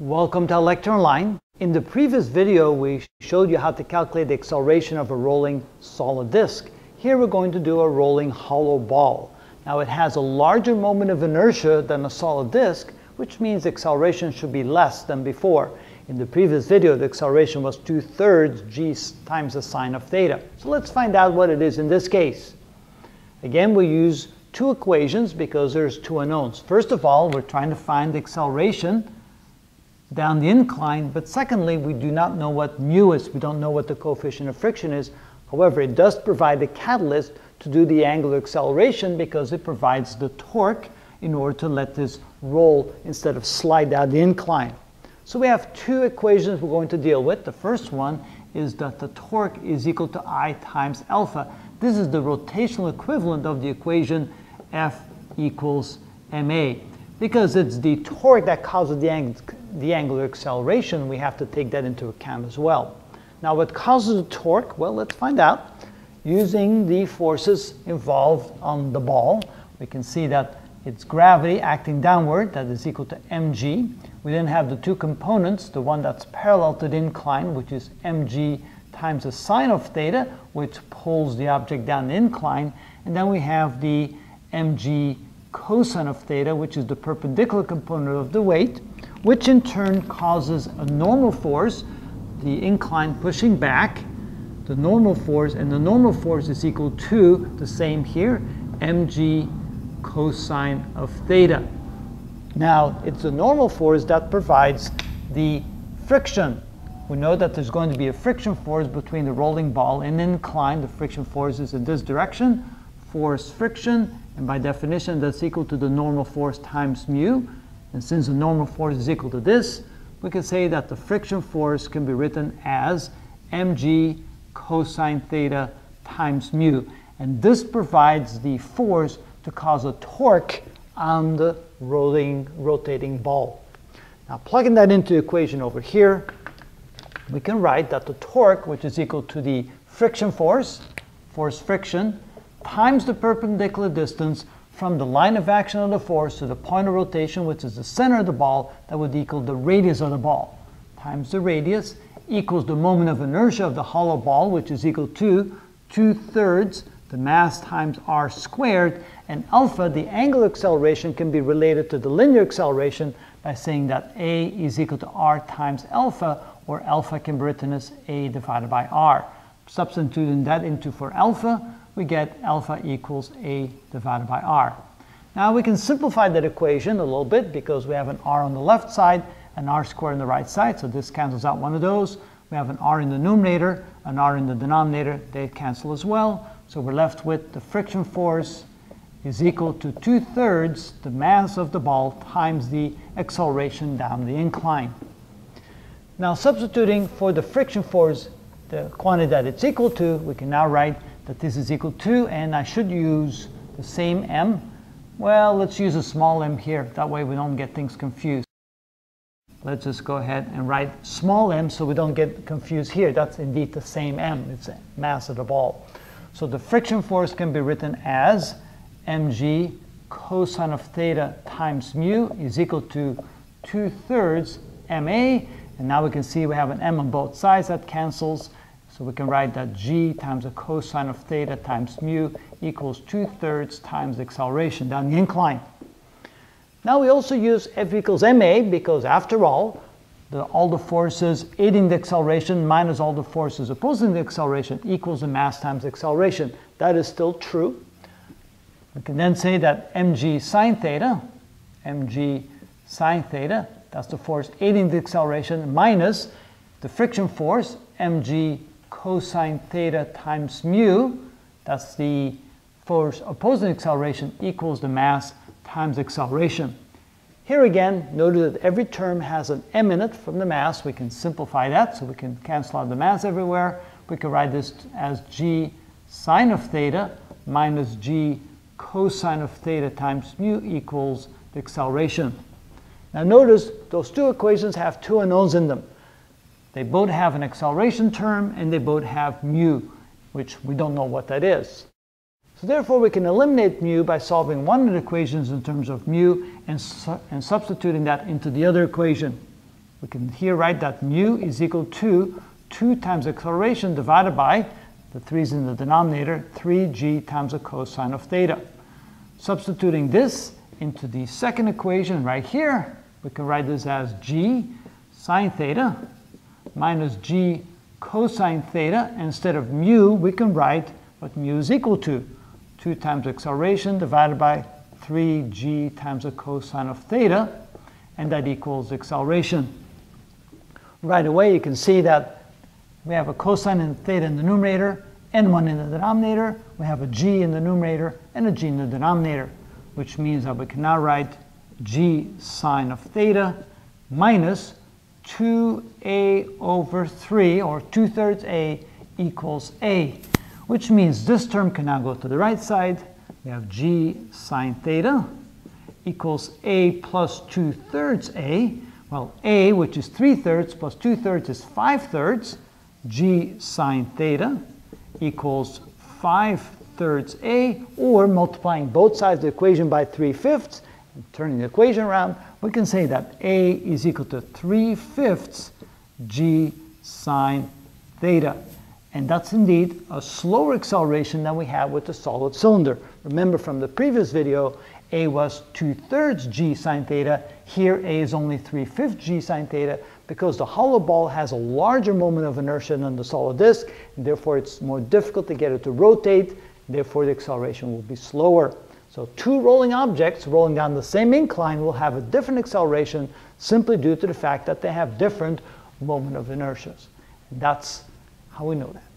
Welcome to Lecture Online. In the previous video, we showed you how to calculate the acceleration of a rolling solid disk. Here we're going to do a rolling hollow ball. Now it has a larger moment of inertia than a solid disk, which means acceleration should be less than before. In the previous video, the acceleration was 2/3 g times the sine of theta. So let's find out what it is in this case. Again, we use two equations because there's two unknowns. First of all, we're trying to find the acceleration down the incline, but secondly, we do not know what mu is. We don't know what the coefficient of friction is. However, it does provide the catalyst to do the angular acceleration because it provides the torque in order to let this roll instead of slide down the incline. So we have two equations we're going to deal with. The first one is that the torque is equal to I times alpha. This is the rotational equivalent of the equation F equals ma. Because it's the torque that causes the angular acceleration, we have to take that into account as well. Now what causes the torque? Well, let's find out. Using the forces involved on the ball, we can see that it's gravity acting downward, that is equal to mg. We then have the two components, the one that's parallel to the incline, which is mg times the sine of theta, which pulls the object down the incline, and then we have the mg cosine of theta, which is the perpendicular component of the weight, which in turn causes a normal force, the incline pushing back, the normal force, and the normal force is equal to, the same here, mg cosine of theta. Now, it's the normal force that provides the friction. We know that there's going to be a friction force between the rolling ball and incline. The friction force is in this direction, force friction, and by definition that's equal to the normal force times mu. And since the normal force is equal to this, we can say that the friction force can be written as mg cosine theta times mu. And this provides the force to cause a torque on the rotating ball. Now plugging that into the equation over here, we can write that the torque, which is equal to the friction force, force friction, times the perpendicular distance from the line of action of the force to the point of rotation, which is the center of the ball, that would equal the radius of the ball, times the radius, equals the moment of inertia of the hollow ball, which is equal to 2/3 the mass times r squared, and alpha, the angular acceleration, can be related to the linear acceleration by saying that a is equal to r times alpha, or alpha can be written as a divided by r. Substituting that into for alpha, we get alpha equals a divided by r. Now we can simplify that equation a little bit because we have an r on the left side, an r squared on the right side, so this cancels out one of those. We have an r in the numerator, an r in the denominator, they cancel as well. So we're left with the friction force is equal to 2/3 the mass of the ball times the acceleration down the incline. Now substituting for the friction force the quantity that it's equal to, we can now write that this is equal to, and I should use the same m. Well, let's use a small m here, that way we don't get things confused. Let's just go ahead and write small m so we don't get confused here. That's indeed the same m, it's the mass of the ball. So the friction force can be written as mg cosine of theta times mu is equal to 2/3 ma, and now we can see we have an m on both sides that cancels. So we can write that g times the cosine of theta times mu equals 2/3 times the acceleration down the incline. Now we also use F equals ma because after all, all the forces aiding the acceleration minus all the forces opposing the acceleration equals the mass times the acceleration. That is still true. We can then say that mg sine theta, that's the force aiding the acceleration minus the friction force, mg cosine theta times mu, that's the force opposing acceleration, equals the mass times acceleration. Here again, notice that every term has an m in it from the mass. We can simplify that, so we can cancel out the mass everywhere. We can write this as g sine of theta minus g cosine of theta times mu equals the acceleration. Now notice those two equations have two unknowns in them. They both have an acceleration term, and they both have mu, which we don't know what that is. So therefore, we can eliminate mu by solving one of the equations in terms of mu and substituting that into the other equation. We can here write that mu is equal to 2 times acceleration divided by, the 3's in the denominator, 3g times the cosine of theta. Substituting this into the second equation right here, we can write this as g sine theta minus g cosine theta. Instead of mu, we can write what mu is equal to, 2 times acceleration divided by 3g times the cosine of theta, and that equals acceleration. Right away, you can see that we have a cosine and theta in the numerator, and one in the denominator. We have a g in the numerator and a g in the denominator, which means that we can now write g sine of theta minus 2a over 3, or 2/3 a equals a, which means this term can now go to the right side. We have g sine theta equals a plus 2/3 a. Well, a, which is 3/3, plus 2/3 is 5/3. G sine theta equals 5/3 a, or multiplying both sides of the equation by 3/5, and turning the equation around, we can say that a is equal to 3/5 g sine theta. And that's indeed a slower acceleration than we have with the solid cylinder. Remember from the previous video, a was 2/3 g sine theta. Here a is only 3/5 g sine theta, because the hollow ball has a larger moment of inertia than the solid disk, and therefore it's more difficult to get it to rotate, therefore the acceleration will be slower. So two rolling objects rolling down the same incline will have a different acceleration simply due to the fact that they have different moment of inertias. And that's how we know that.